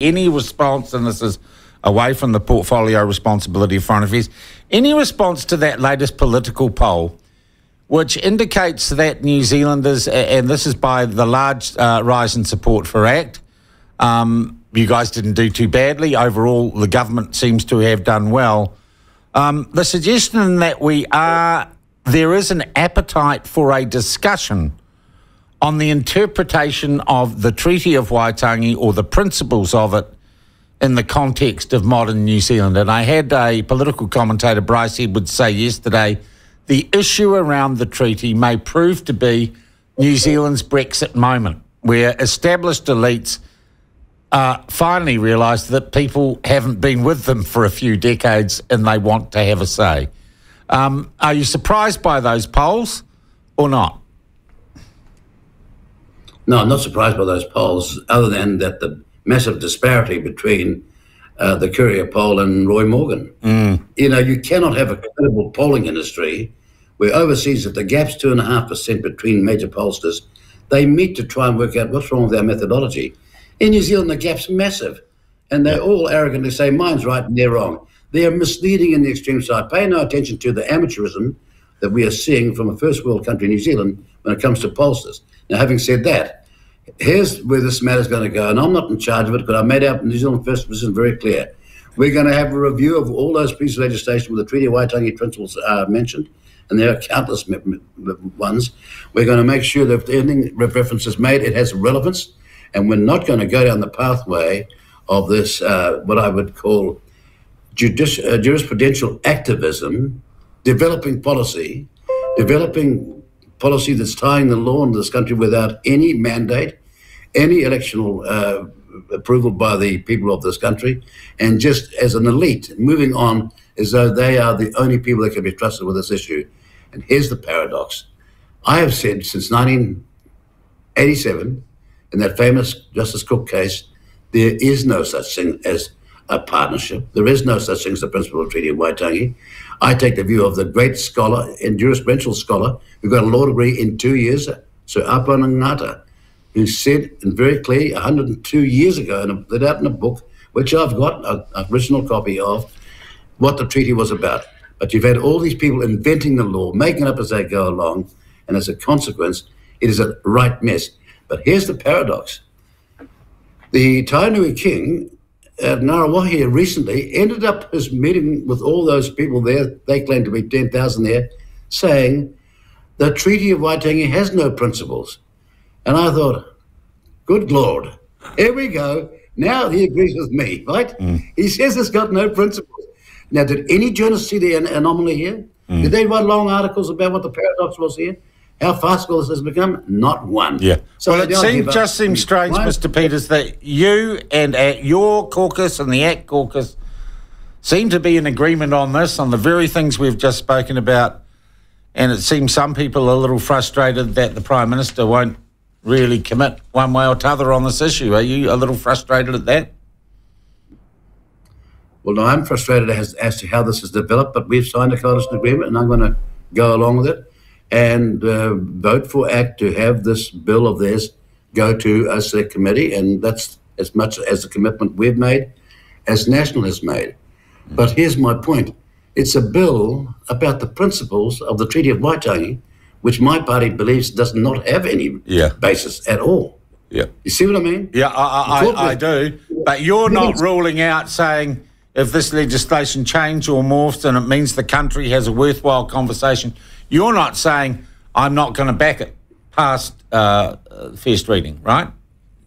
any response, and this is away from the portfolio responsibility of foreign affairs, any response to that latest political poll, which indicates that New Zealanders, and this is by the large rise in support for ACT, you guys didn't do too badly. Overall, the government seems to have done well. The suggestion that there is an appetite for a discussion on the interpretation of the Treaty of Waitangi or the principles of it in the context of modern New Zealand. And I had a political commentator, Bryce Edwards, say yesterday, the issue around the treaty may prove to be New Zealand's Brexit moment, where established elites finally realise that people haven't been with them for a few decades and they want to have a say. Are you surprised by those polls or not? No, I'm not surprised by those polls, other than that the massive disparity between the Courier poll and Roy Morgan. You know, you cannot have a credible polling industry where overseas, if the gap's 2.5% between major pollsters, they meet to try and work out what's wrong with their methodology. In New Zealand, the gap's massive, and they all arrogantly say, mine's right and they're wrong. They are misleading in the extreme side. Pay no attention to the amateurism that we are seeing from a first world country, New Zealand, when it comes to pollsters. Now, having said that, here's where this matter's going to go, and I'm not in charge of it, because I made our New Zealand First position very clear. We're going to have a review of all those pieces of legislation where the Treaty of Waitangi principles are mentioned, and there are countless ones. We're going to make sure that if anything reference is made, it has relevance, and we're not going to go down the pathway of this, what I would call jurisprudential activism, developing policy that's tying the law in this country without any mandate, any electional approval by the people of this country, and just as an elite, moving on as though they are the only people that can be trusted with this issue. And here's the paradox. I have said since 1987, in that famous Justice Cook case, there is no such thing as a partnership. There is no such thing as the principle of Treaty of Waitangi. I take the view of the great scholar and jurisprudential scholar who got a law degree in 2 years, Sir Apirana Ngata, who said, and very clearly, 102 years ago, and put out in a book, which I've got an original copy of, what the treaty was about. But you've had all these people inventing the law, making it up as they go along, and as a consequence, it is a right mess. But here's the paradox. The Tainui King at Narawahi recently ended up his meeting with all those people there, they claim to be 10,000 there, saying the Treaty of Waitangi has no principles. And I thought, good Lord, here we go. Now he agrees with me, right? He says it's got no principles. Now, did any journalist see the anomaly here? Did they write long articles about what the paradox was here? How farcical this has become? Not one. Yeah. So well, it just seems strange, Mr. Peters, that you and your caucus and the ACT caucus seem to be in agreement on this, on the very things we've just spoken about, and it seems some people are a little frustrated that the Prime Minister won't really commit one way or t'other on this issue. Are you a little frustrated at that? Well, no, I'm frustrated as to how this has developed, but we've signed a coalition agreement, and I'm going to go along with it and vote for ACT to have this bill of theirs go to a select committee, and that's as much as the commitment we've made as National has made. But here's my point. It's a bill about the principles of the Treaty of Waitangi, which my party believes does not have any basis at all. Yeah. You see what I mean? Yeah, I do. But you're not ruling out saying if this legislation changes or morphs and it means the country has a worthwhile conversation, you're not saying, I'm not going to back it past first reading, right?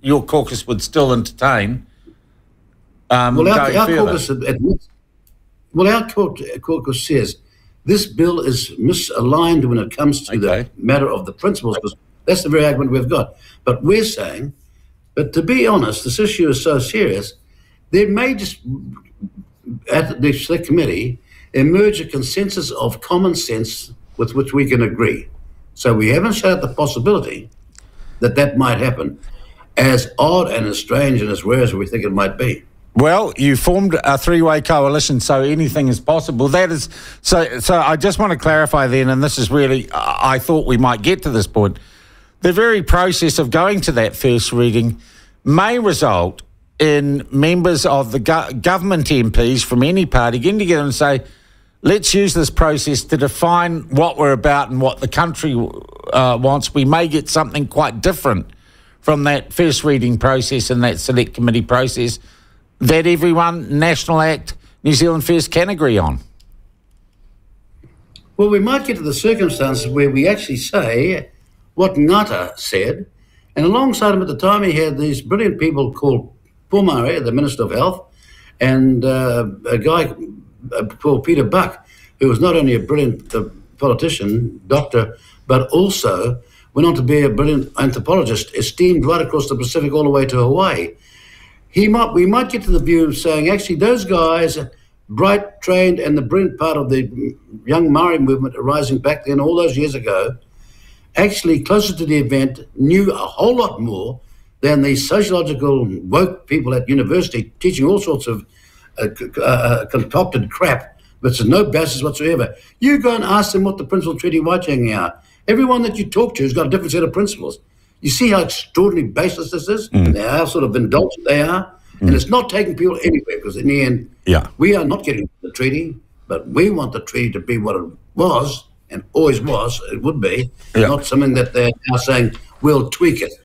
Your caucus would still entertain our caucus says this bill is misaligned when it comes to the matter of the principles, because that's the very argument we've got. But we're saying, but to be honest, this issue is so serious, there may just, at the select committee, emerge a consensus of common sense with which we can agree. So we haven't shut out the possibility that that might happen, as odd and as strange and as rare as we think it might be. Well, you formed a three-way coalition, so anything is possible. That is, so I just want to clarify then, and this is really, I thought we might get to this point, the very process of going to that first reading may result in members of the government MPs from any party getting together and say, let's use this process to define what we're about and what the country wants. We may get something quite different from that first reading process and that select committee process that everyone, National Act, New Zealand First, can agree on. Well, we might get to the circumstances where we actually say what Ngata said, and alongside him at the time he had these brilliant people called Pomare, the Minister of Health, and a guy called Peter Buck, who was not only a brilliant politician, doctor, but also went on to be a brilliant anthropologist, esteemed right across the Pacific all the way to Hawaii. We might get to the view of saying, actually, those guys, bright, trained, and the brilliant part of the young Maori movement arising back then all those years ago, actually, closer to the event, knew a whole lot more than the sociological woke people at university teaching all sorts of concocted crap, which is no basis whatsoever. You go and ask them what the principles of Treaty of Waitangi are. Everyone that you talk to has got a different set of principles. You see how extraordinarily baseless this is? Mm. They are sort of indulgent, they are. Mm. And it's not taking people anywhere, because in the end, we are not getting the treaty, but we want the treaty to be what it was and always was, it would be, not something that they're now saying, we'll tweak it.